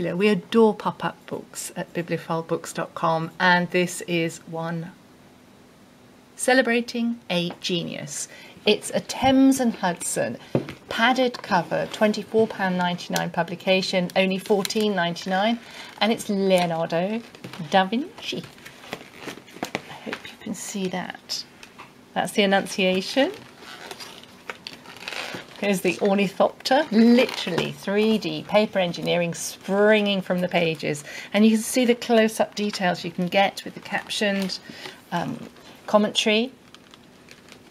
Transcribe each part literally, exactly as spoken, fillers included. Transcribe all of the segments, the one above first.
particular. We adore pop-up books at bibliophile books dot com, and this is one. Celebrating a Genius. It's a Thames and Hudson padded cover, twenty-four pounds ninety-nine publication, only fourteen pounds ninety-nine, and it's Leonardo da Vinci. I hope you can see that. That's The Annunciation. Here's the Ornithopter, literally three D paper engineering springing from the pages. And you can see the close-up details you can get with the captioned um, commentary.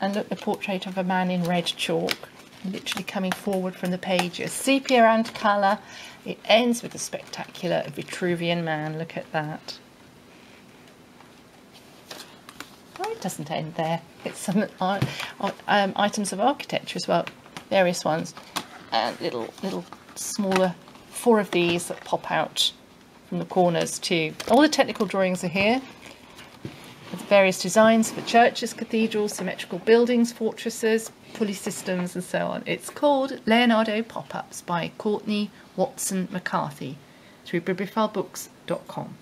And look, the portrait of a man in red chalk, literally coming forward from the pages. Sepia and colour. It ends with a spectacular Vitruvian Man. Look at that. Oh, it doesn't end there. It's some art, um, items of architecture as well. Various ones, and little, little smaller, four of these that pop out from the corners too. All the technical drawings are here, with various designs for churches, cathedrals, symmetrical buildings, fortresses, pulley systems, and so on. It's called Leonardo Pop-Ups by Courtney Watson McCarthy through bibliophile books dot com.